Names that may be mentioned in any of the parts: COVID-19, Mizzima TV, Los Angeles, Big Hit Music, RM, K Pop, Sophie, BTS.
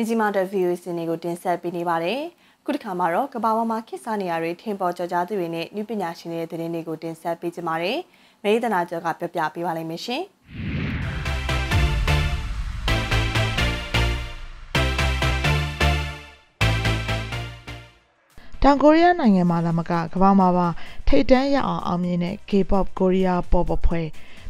Mizzima TV စီစဉ်တွေကို တင်ဆက်ပေးနေပါတယ် ခုတစ်ခါမှာတော့ ကမ္ဘာပေါ်မှာ ခေတ်စားနေရာတွေ ထင်ပေါ်ကျော်ကြားသူတွေနဲ့ နုပညာရှင်တွေ သတင်းတွေကို တင်ဆက်ပေးကြပါတယ် မေရိသနာကျော်က ပြောပြပေးပါလိမ့်မယ်ရှင် တောင်ကိုရီးယားနိုင်ငံမှာသာမက ထိတ်တန့်ရအောင်အောင်မြင်တဲ့ K Pop ကိုရီးယား Pop အဖွဲ့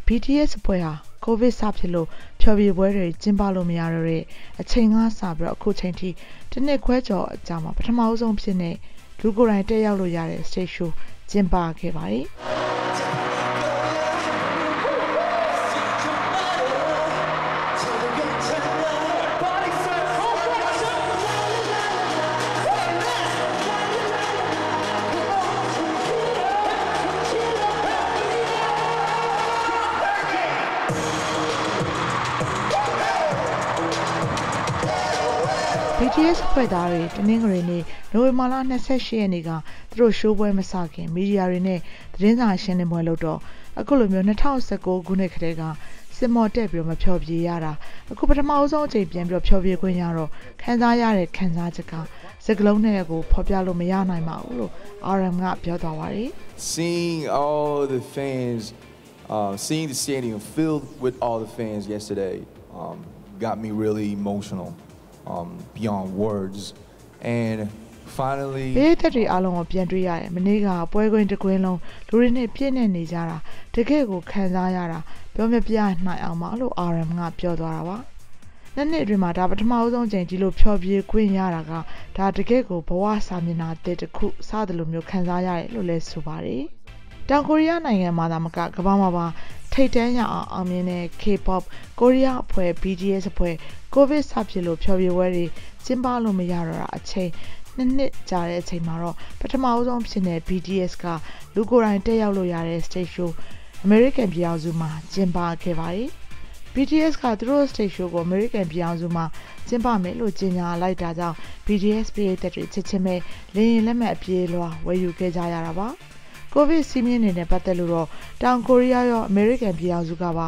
BTS အဖွဲ့ဟာ COVID စဖြစ်လို့ဖျော်ဖြေပွဲတွေကျင်းပလို့မရတော့တဲ့အချိန်ကစပြီးတော့အခုချိန်ထိတစ်နှစ်ခွဲကျော်အကြာမှာပထမဆုံးဖြစ်နေလူကိုယ်တိုင်တက်ရောက်လို့ရတဲ့ Stage Show ကျင်းပခဲ့ပါတယ် BTS ဖွင့်သားတွေတနင်္ဂနွေနေ့နိုဝင်ဘာလ RM ကပြောသွားပါတယ် Seeing all the fans seeing the stadium filled with all the fans yesterday got me really emotional beyond words and finally ဘေးသက်တွေအားလုံးကိုပြန်တွေ့ရတယ်မနေ့ကပွဲခွင်တစ်ကွင်းလုံးလူတွေနဲ့ပြည့်နေနေကြတာတကယ်ကိုခံစားရတာပြောပြပြနိုင်အောင်မလို့ ထိတ်တန့်ရအောင်အောင်မြင်တဲ့ K-pop ကိုရီးယားအဖွဲ့ BTS အဖွဲ့ COVID စဖြစ်လို့ဖျော်ဖြေပွဲတွေကျင်းပလို့မရတော့တာအချိန်နှစ်ကြာတဲ့အချိန်မှာတော့ပထမဆုံးဖြစ်တဲ့ BTS ကလူကိုယ်တိုင်တက်ရောက်လို့ရတဲ့ Stage Show American ပြည်အောင်စုမှာကျင်းပခဲ့ပါတယ် BTS ကသူတို့ Stage Show ကို American ပြည်အောင်စုမှာကျင်းပမယ်လို့ကြေညာလိုက်တာကြောင့် BTS ပြည်သက်တွေချက်ချင်းပဲလင်းရင်လက်မှတ်အပြေးလွှာဝယ်ယူခဲ့ကြရတာပါ COVID စီးမြင့်နေတဲ့ပတ်သက်လို့တော့တောင်ကိုရီးယားရော American ပြည်အောင်စုကပါ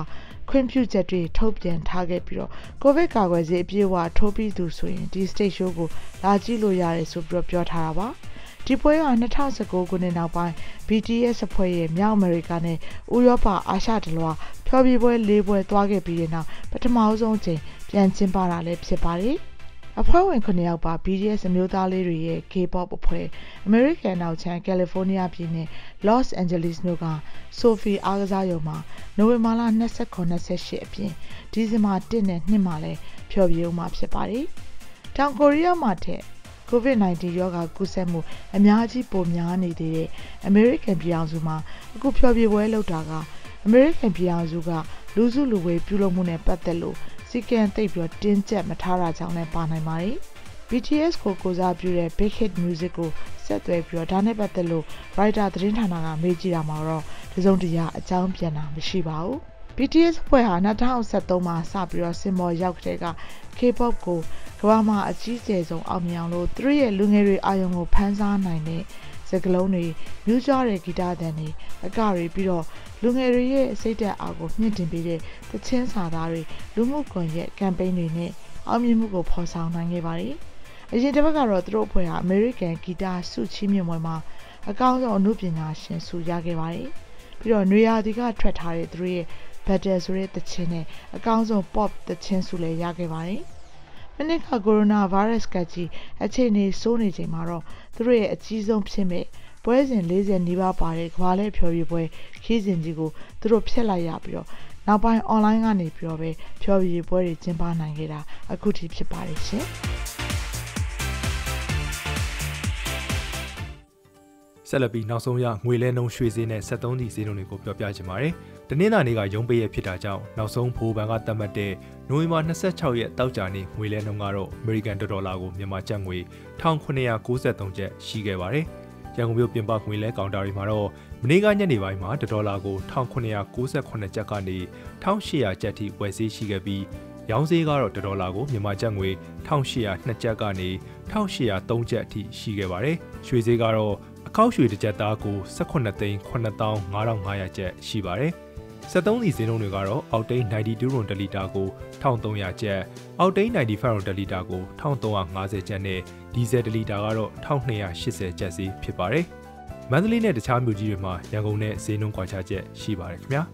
ခွင့်ပြုချက်တွေထုတ်ပြန်ထားခဲ့ပြီးတော့ COVID ကာကွယ်ဆေးအပြည့်အဝထိုးပြီးသူဆိုရင်ဒီ Stage Show ကိုလာကြည့်လို့ရတယ်ဆိုပြီးတော့ပြောထားတာပါဒီပွဲက 2019 ခုနှစ်နောက်ပိုင်း BTS အဖွဲ့ရဲ့မြောက်အမေရိကနဲ့ဥရောပအာရှတလွှာဖျော်ဖြေပွဲ ၄ ပွဲသွားခဲ့ပြီးတဲ့နောက်ပထမဆုံးအကြိမ်ပြန်ကျင်းပတာလည်းဖြစ်ပါတယ် အဖွဲ့ဝင် 9 ယောက်ပါ BTS အမျိုးသားလေးတွေရဲ့ K-pop အဖွဲ့ American နောက်ချမ်း California ပြည်နယ် Los Angeles မြို့က Sophie အားကစားရုံမှာ နိုဝင်ဘာလ 29-28 အပြင် ဒီဇင်ဘာ 1 နဲ့ 2 မှာလည်းဖျော်ဖြေဦးမှာဖြစ်ပါတယ် တောင်ကိုရီးယားမှာထက် COVID-19 ရောဂါကူးစက်မှုအများကြီးပိုများနေသေးတဲ့ American ပြည်အောင်စုမှာအခုဖျော်ဖြေပွဲလုပ်တာက American ပြည်အောင်စုကလူစုလူဝေးပြုလုပ်မှုနဲ့ပတ်သက်လို့ စီကံသိပ်ပြီးတင်းကျပ်မထားတာကြောင့်လည်းပါနိုင်ပါတယ် BTS ကိုကိုစားပြုတဲ့ Big Hit Music ကိုဆက်သွယ်ပြီးတော့ဒါနဲ့ပတ်သက်လို့ Writer သတင်းဌာနကမေးကြည့်တာမှာတော့တစုံတရာအကြောင်းပြန်တာမရှိပါဘူး BTS အဖွဲ့ဟာ 2023 မှာစပြီးတော့စင်ပေါ်ရောက်ခဲ့တဲ့က K-pop ကိုကမ္ဘာမှာအကြီးကျယ်ဆုံးအောင်မြင်အောင်လို့သူတို့ရဲ့လူငယ်တွေအာရုံကိုဖန်ဆားနိုင်တဲ့ စကလုံးတွေမျိုးကြားတဲ့ဂီတသံတွေအကတွေပြီးတော့လူငယ်တွေရဲ့စိတ်ဓာတ်အားကိုမြင့်တင်ပေးတဲ့သချင်းစာသားတွေလူမှုကွန်ရက်ကမ်ပိန်းတွေနဲ့အောင်မြင်မှုကိုဖော်ဆောင်နိုင်ခဲ့ပါတယ်အရင်တစ်ပတ်ကတော့သူတို့အဖွဲ့ဟာ American ဂီတဆုချီးမြှင့်ပွဲမှာအကောင်းဆုံးအနုပညာရှင်ဆုရခဲ့ပါတယ်ပြီးတော့နွေရာသီကထွက်ထားတဲ့သူတို့ရဲ့ Battle ဆိုတဲ့သချင်းနဲ့အကောင်းဆုံး Pop သချင်းဆုလည်းရခဲ့ပါတယ် မနေ့ကကိုရိုနာဗိုင်းရပ်စ်ကကြီးအခြေအနေဆိုးနေချိန်မှာတော့သူတို့ရဲ့အကြီးဆုံးဖြစ်မဲ့ပွဲစဉ် 40 နီးပါးပါတဲ့ကမ္ဘာလှည့်ဖျော်ဖြေပွဲခီးစဉ်ကြီးကိုသူတို့ဖျက်လိုက်ရပြီးတော့နောက်ပိုင်းအွန်လိုင်းကနေပြောပဲဖျော်ဖြေပွဲတွေကျင်းပနိုင်ခဲ့တာအခုထိဖြစ်ပါတယ်ရှင် ဆက်လက်ပြီးနောက်ဆုံးရငွေလဲနှုန်းရွှေဈေးနဲ့ 73 ဒီဈေးနှုန်းတွေကိုပြောပြချင်ပါတယ် တနင်္လာနေ့ကရုံးပိတ်ရဖြစ်တာကြောင့်နောက်ဆုံးဘိုးဘဏ်ကသတ်မှတ်တဲ့ နိုဝင်ဘာ 26 ရက်တောက်ကြနေ့ငွေလဲနှုန်းကတော့ American ဒေါ်လာကို မြန်မာကျပ်ငွေ 1993 ကျပ်ရှိခဲ့ပါတယ် ရန်ကုန်မြို့ပြင်ပငွေလဲကောင်တာတွေမှာတော့မနေ့ကညနေပိုင်းမှာ ဒေါ်လာကို 1998 ကျပ်ကနေ 1800 ကျပ်ထိဝယ်ဈေးရှိခဲ့ပြီး ရောင်းဈေးကတော့ ဒေါ်လာကို မြန်မာကျပ်ငွe 1802 ကျပ်ကနေ 1803 ကျပ်ထိရှိခဲ့ပါတယ် ရွှေဈေးကတော့ အခေါက်ရွှေတစ်ကျပ်သားကို 18,000 ကျပ်ရှိပါတယ် 73 လီစင်းလုံးတွေကတော့ octane 92 run 1 liter ကို 1300 ကျပ် octane 95 run 1 liter ကို 1350 ကျပ်နဲ့ diesel 1 liter ကတော့ 1280 ကျပ်စီဖြစ်ပါတယ်။မန္တလေးနဲ့တခြားမြို့ကြီးတွေမှာရန်ကုန်နဲ့ဈေးနှုန်းကွာခြားချက်ရှိပါတယ်ခင်ဗျာ။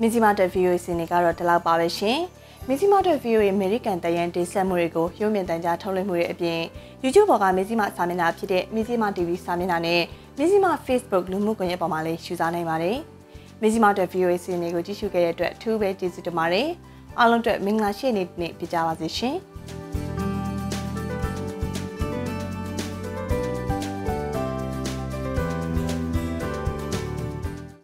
Mizzima TV အစီအစဉ်ကတော့ဒီလောက်ပါပဲရှင်။ Mizzima TV ရဲ့ American တရန်တင်ဆက်မှုတွေကိုရုပ်မြင်သံကြားထုတ်လွှင့်မှုတွေအပြင် YouTube ပေါ်က Mizzima စာမျက်နှာဖြစ်တဲ့ Mizzima TV စာမျက်နှာနဲ့ Mizzima Facebook လူမှုကွန်ရက်ပေါ်မှာလည်းရှုစားနိုင်ပါတယ်။ Mizzima TV အစီအစဉ်ကိုကြည့်ရှုခဲ့တဲ့အတွက်အထူးပဲကျေးဇူးတင်ပါတယ်။အားလုံးအတွက်မင်္ဂလာရှိနေ့ဖြစ်ကြပါစေရှင်။